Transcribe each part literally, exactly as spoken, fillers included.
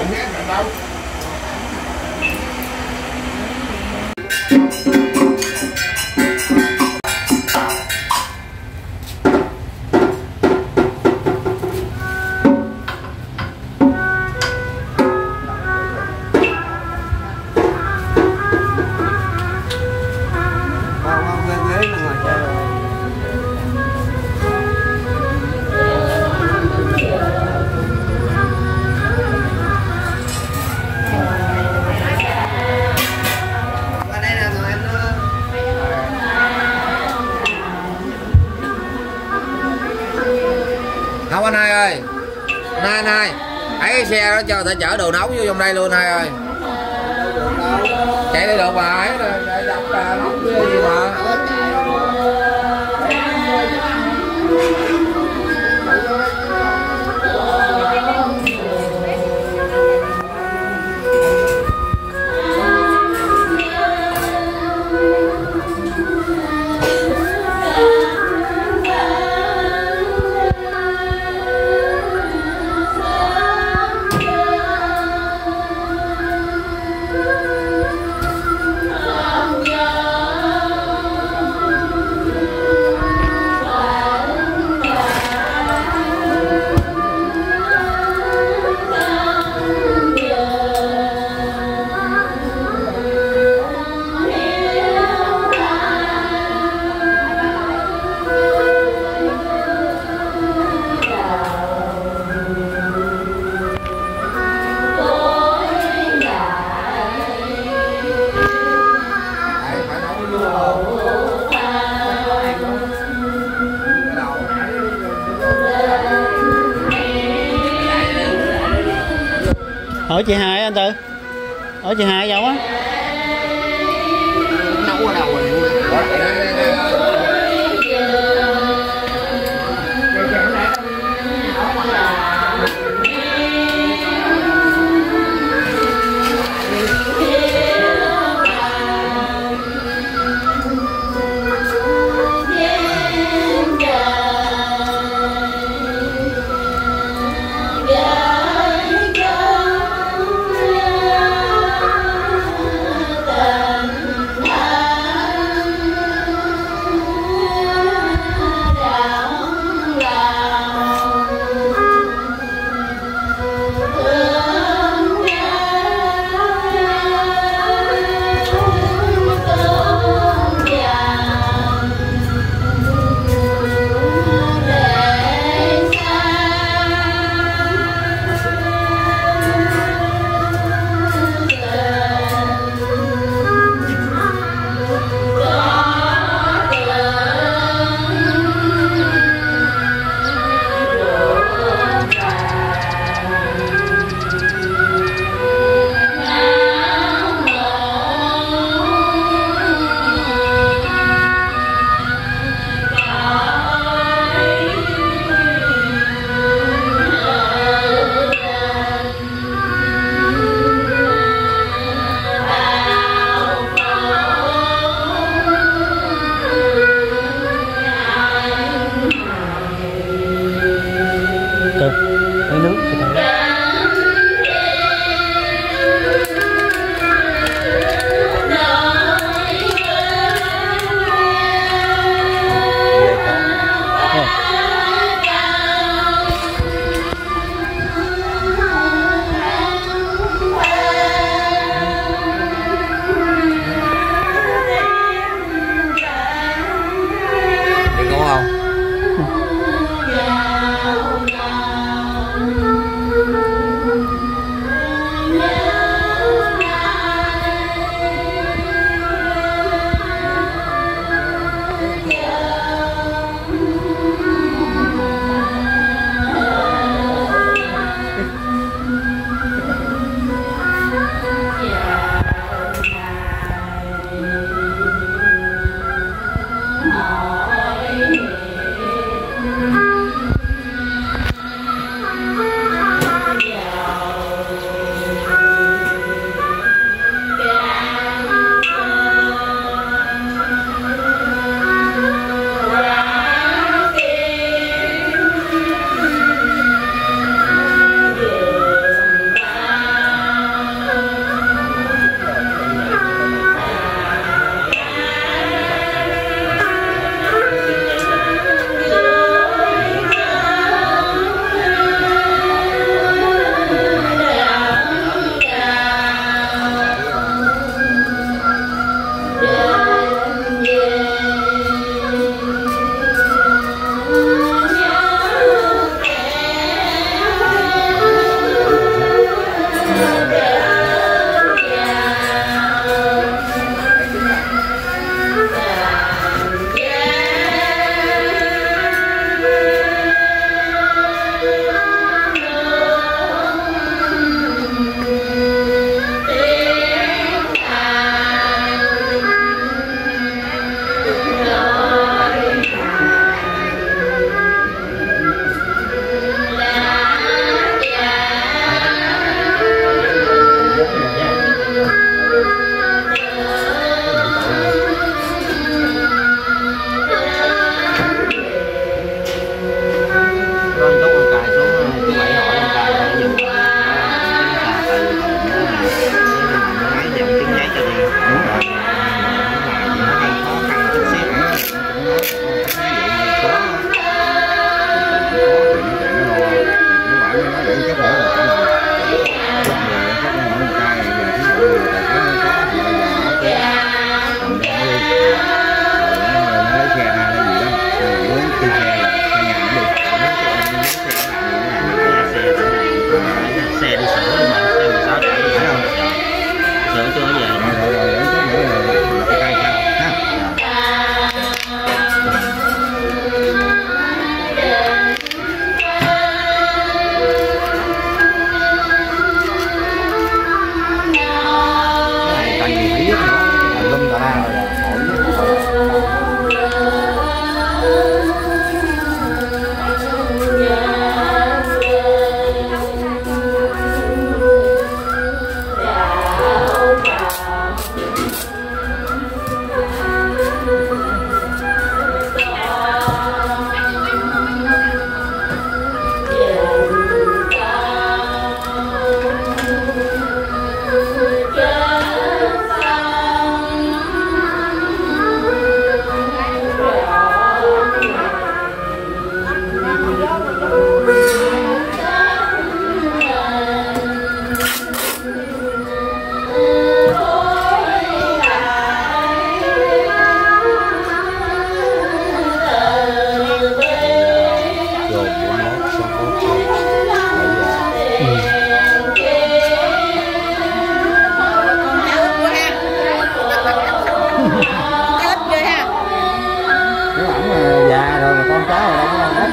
Không anh Hai ơi, Hai Hai ấy xe đó cho ta chở đồ nấu vô trong đây luôn Hai ơi. Chạy đi được bà ấy rồi, đập ra nóng gì mà. Ở chị Hai anh Tư, ở chị Hai đâu á? Nấu ở đâu rồi? Bye.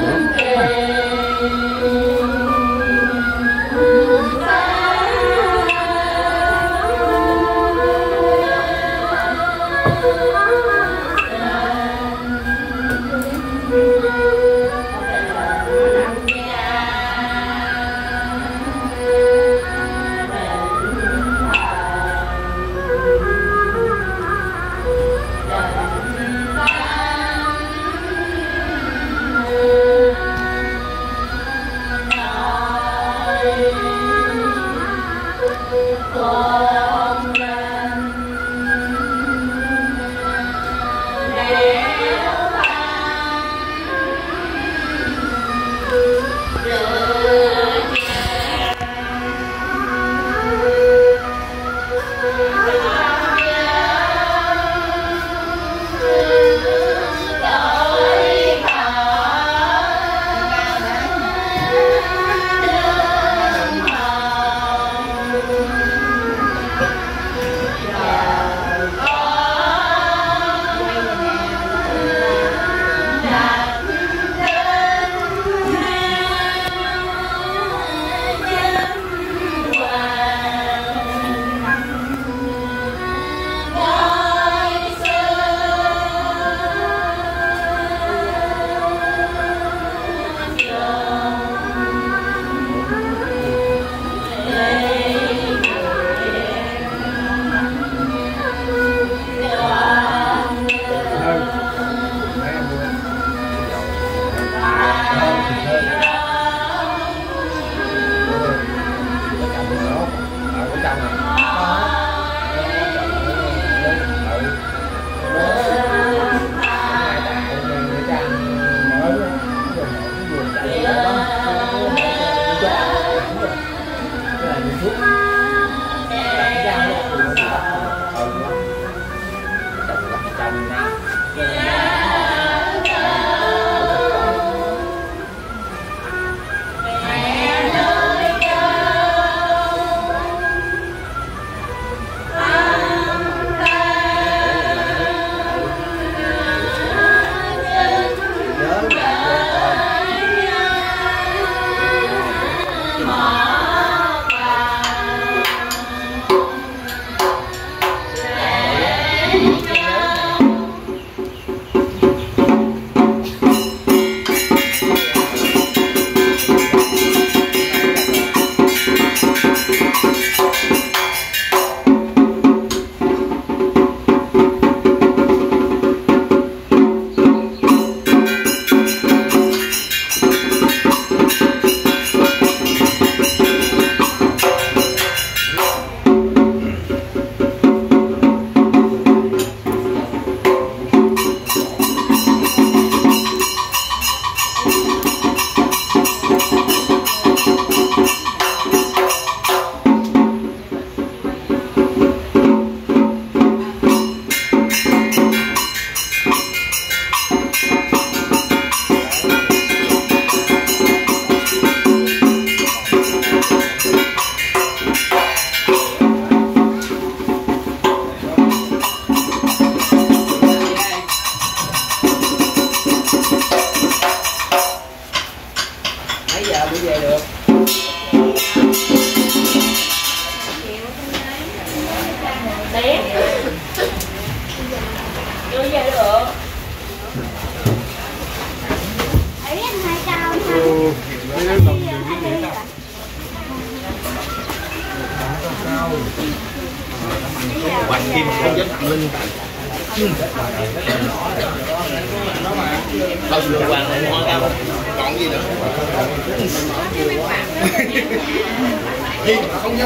Hãy subscribe cho kênh Ghiền Mì Gõ để không bỏ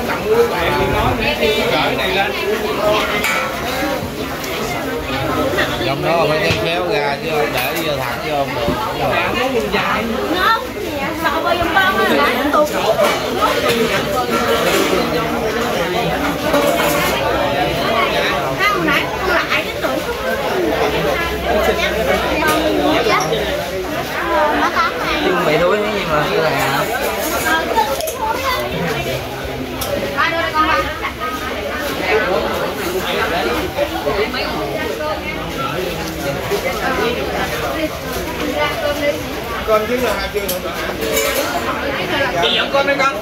lỡ những video hấp dẫn. con chứ là hai chưa nữa hả? Chị dẫn con đấy con.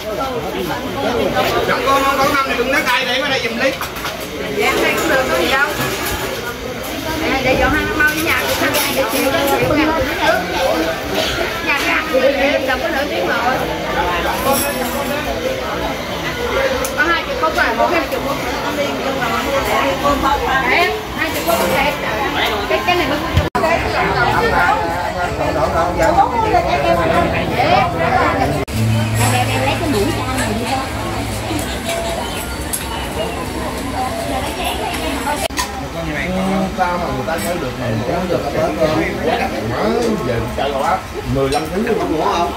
Dẫn con con năm này đừng nát tay để qua đây giùm Lý. Dạ đây cũng được có gì đâu. Để dọn hai nó mau với nhà của thằng này để chiều lên chiều ngàn của nước. Nhà cái ăn thì em đọc có nửa tiếng rồi. Có hai chục phút rồi, mỗi hai chục phút con đi chung rồi. Để hai chục phút con đẹp. Cái cái này mới ta mà người ta mới được này mới được tới về chạy lò áp mười lăm tiếng luôn không ngủ không?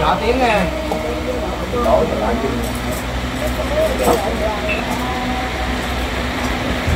Nhỏ tiếng nha. Đổi lại chừng.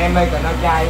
Em ơi còn nó trai